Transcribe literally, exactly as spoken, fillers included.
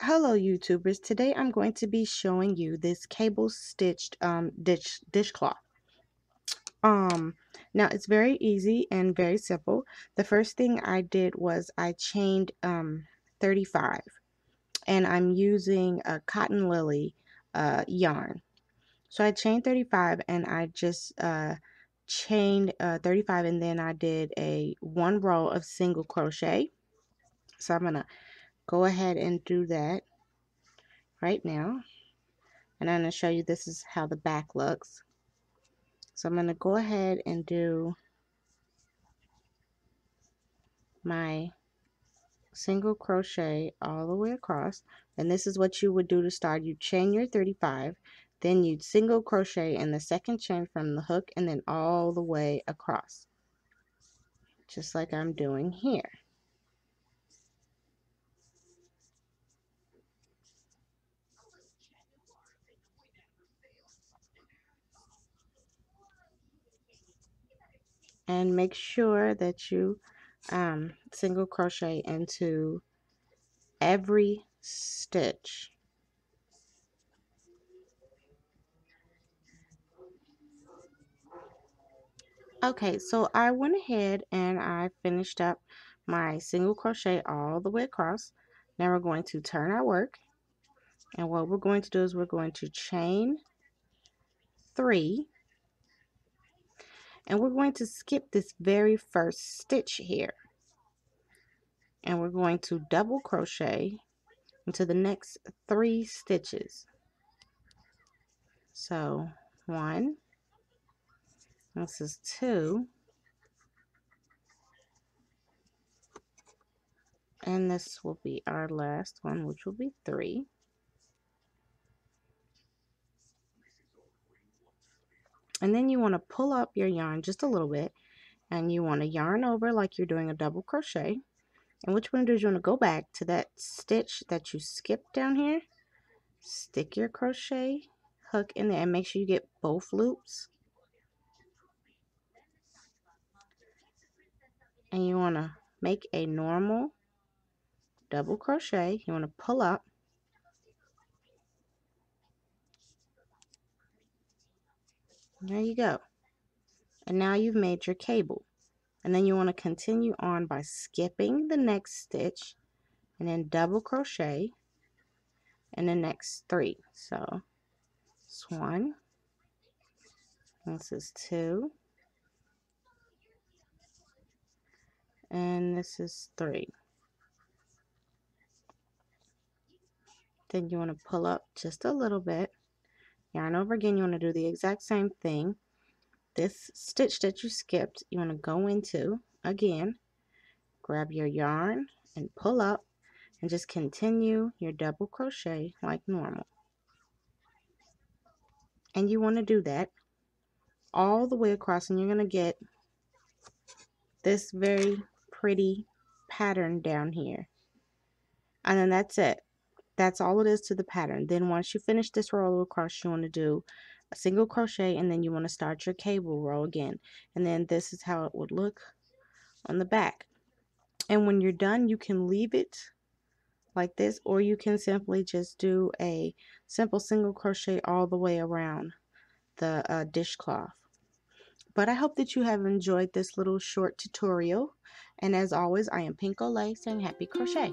Hello YouTubers, today I'm going to be showing you this cable stitched um, dish dishcloth. Um, now it's very easy and very simple. The first thing I did was I chained um, thirty-five, and I'm using a cotton lily uh, yarn. So I chained thirty-five and I just uh, chained uh, thirty-five, and then I did a one row of single crochet. So I'm gonna go ahead and do that right now, and I'm going to show you this is how the back looks. So I'm going to go ahead and do my single crochet all the way across, and this is what you would do to start. You chain your thirty-five, then you'd single crochet in the second chain from the hook and then all the way across, just like I'm doing here. And make sure that you um, single crochet into every stitch. Okay, so I went ahead and I finished up my single crochet all the way across. Now we're going to turn our work, and what we're going to do is we're going to chain three. And we're going to skip this very first stitch here, and we're going to double crochet into the next three stitches. So one, this is two, and this will be our last one, which will be three. And then you want to pull up your yarn just a little bit, and you want to yarn over like you're doing a double crochet. And what you want to do is you want to go back to that stitch that you skipped down here, stick your crochet hook in there, and make sure you get both loops. And you want to make a normal double crochet. You want to pull up, there you go, and now you've made your cable. And then you want to continue on by skipping the next stitch and then double crochet in the next three. So it's one, this is two, and this is three. Then you want to pull up just a little bit, yarn over again. You want to do the exact same thing. This stitch that you skipped, you want to go into again, grab your yarn and pull up, and just continue your double crochet like normal. And you want to do that all the way across, and you're going to get this very pretty pattern down here. And then that's it. That's all it is to the pattern. Then once you finish this row across, you want to do a single crochet, and then you want to start your cable row again. And then this is how it would look on the back. And when you're done, you can leave it like this, or you can simply just do a simple single crochet all the way around the uh, dishcloth. But I hope that you have enjoyed this little short tutorial. And as always, I am Pink Olay saying happy crochet.